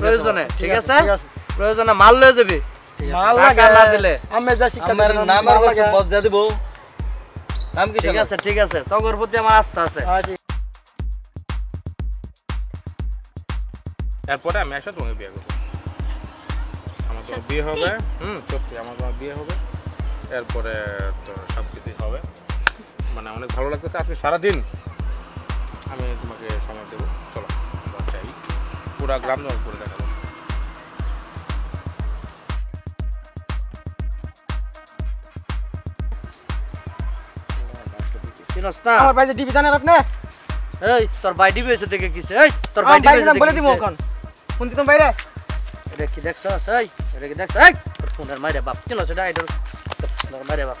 প্রয়োজনে ঠিক আছে প্রয়োজনে মাল লয়ে যাবি মাল লাগা না দিলে আমি যা শিক্ষা আমার নামার কাছে বস দিয়ে দেব নাম কি ঠিক আছে তগর প্রতি আমার আস্থা আছে এরপরে আমি আসলে তোমাকে বিয়ে করব আমার তো বিয়ে হবে সত্যি আমার তো বিয়ে হবে এরপরে তো সবকিছু হবে মানে অনেক ভালো লাগতেছে আজকে সারা দিন আমি তোমাকে সময় দেব চলো যাই পুরো গ্রাম দৌড় করে দেখাবো কিনস্তা আমার ভাই যে ডিবি জানেন আপনি এই তোর ভাই ডিবি হইছে দেখে কিছে এই তোর ভাই ডিবি নাম বলে দিমু এখন কোন দিন তুমি বাইরে এটা কি দেখছস এই এটা কি দেখছস এই ফোনের মাইরা বাপ কিনছ এটা আইডল মাইরা বাপ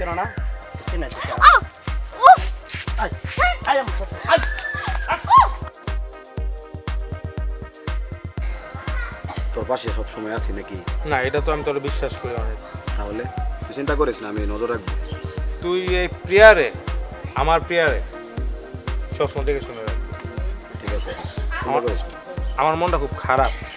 شنو انا؟ شنو هذا؟ اوف اي اي اي তোর পাশে সব সময় আছি নাকি না এটা তো আমি তোর বিশ্বাস করি অনেক তাহলে তুই চিন্তা করিস না আমি নজর রাখব তুই এই প্রিয়ারে আমার প্রিয়ারে সব সময় দেখে শুনে রাখ ঠিক আছে আমার মনটা খুব খারাপ